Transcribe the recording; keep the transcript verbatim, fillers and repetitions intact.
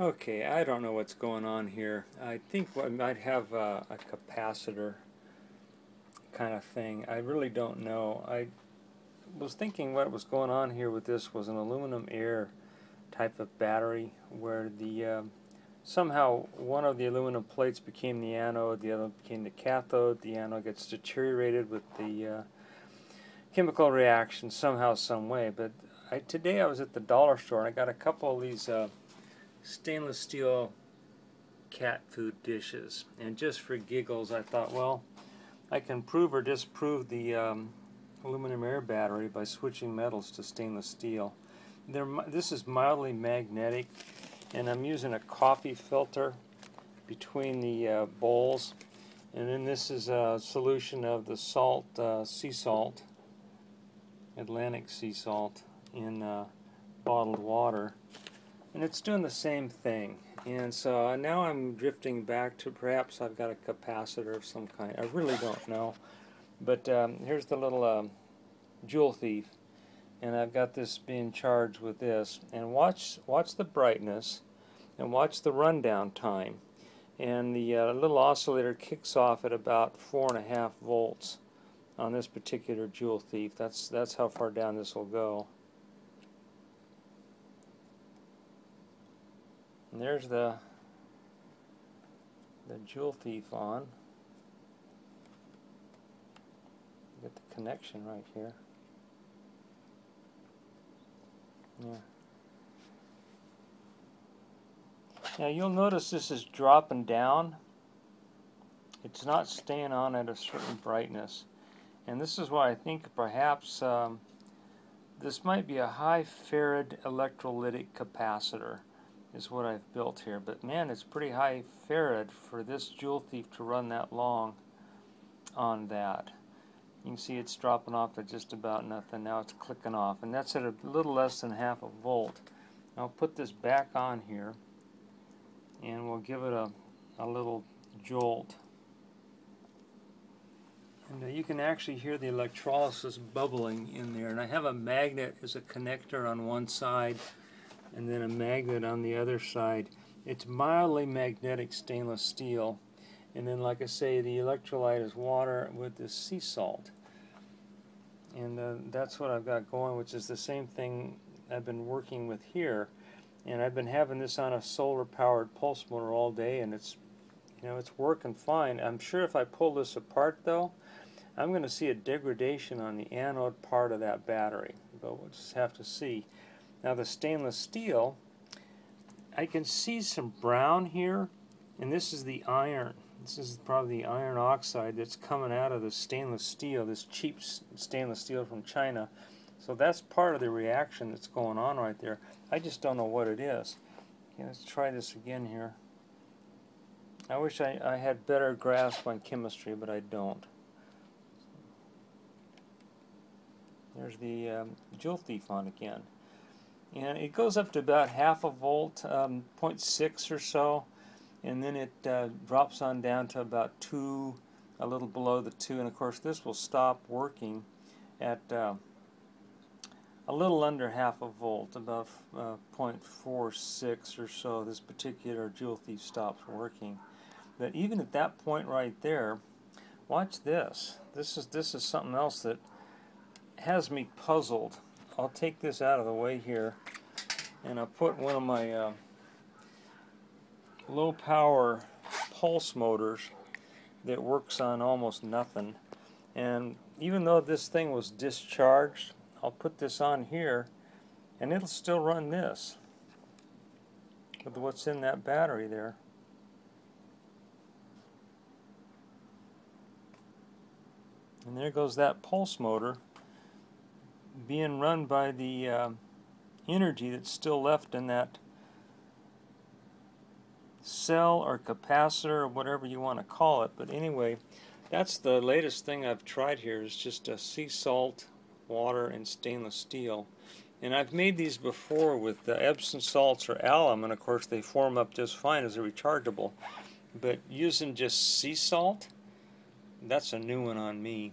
Okay, I don't know what's going on here. I think I might have a, a capacitor kind of thing. I really don't know. I was thinking what was going on here with this was an aluminum air type of battery where the um, somehow one of the aluminum plates became the anode, the other became the cathode. The anode gets deteriorated with the uh, chemical reaction somehow, some way. But I, today I was at the dollar store and I got a couple of these uh, stainless steel cat food dishes, and just for giggles I thought, well, I can prove or disprove the um, aluminum air battery by switching metals to stainless steel. They're, this is mildly magnetic, and I'm using a coffee filter between the uh, bowls, and then this is a solution of the salt, uh, sea salt, Atlantic sea salt, in uh, bottled water, and it's doing the same thing. And so now I'm drifting back to perhaps I've got a capacitor of some kind. I really don't know, but um, here's the little um, Joule Thief, and I've got this being charged with this, and watch watch the brightness and watch the rundown time, and the uh, little oscillator kicks off at about four and a half volts on this particular Joule Thief. That's that's how far down this will go. And there's the the Joule Thief on. Get the connection right here. Yeah. Now you'll notice this is dropping down. It's not staying on at a certain brightness, and this is why I think perhaps um, this might be a high farad electrolytic capacitor is what I've built here. But man, it's pretty high farad for this Joule Thief to run that long on that. You can see it's dropping off at just about nothing. Now it's clicking off, and that's at a little less than half a volt. I'll put this back on here and we'll give it a, a little jolt, and you can actually hear the electrolysis bubbling in there. And I have a magnet as a connector on one side and then a magnet on the other side. It's mildly magnetic stainless steel. And then, like I say, the electrolyte is water with this sea salt. And uh, that's what I've got going, which is the same thing I've been working with here. And I've been having this on a solar-powered pulse motor all day, and it's, you know, it's working fine. I'm sure if I pull this apart, though, I'm going to see a degradation on the anode part of that battery. But we'll just have to see. Now, the stainless steel, I can see some brown here, and this is the iron. This is probably the iron oxide that's coming out of the stainless steel, this cheap stainless steel from China. So that's part of the reaction that's going on right there. I just don't know what it is. Okay, let's try this again here. I wish I, I had better grasp on chemistry, but I don't. There's the um, Joule Thief on again. And it goes up to about half a volt, um, zero point six or so. And then it uh, drops on down to about two, a little below the two, and of course this will stop working at uh, a little under half a volt, about uh, zero point four six or so. This particular Joule Thief stops working. But even at that point right there, watch this. This is this is something else that has me puzzled. I'll take this out of the way here, and I'll put one of my Uh, low power pulse motors that works on almost nothing. And even though this thing was discharged, I'll put this on here and it'll still run this with what's in that battery there. And there goes that pulse motor being run by the uh, energy that's still left in that cell or capacitor or whatever you want to call it. But anyway, that's the latest thing I've tried here, is just a sea salt, water, and stainless steel. And I've made these before with the Epsom salts or alum, and of course they form up just fine as a rechargeable. But using just sea salt, that's a new one on me.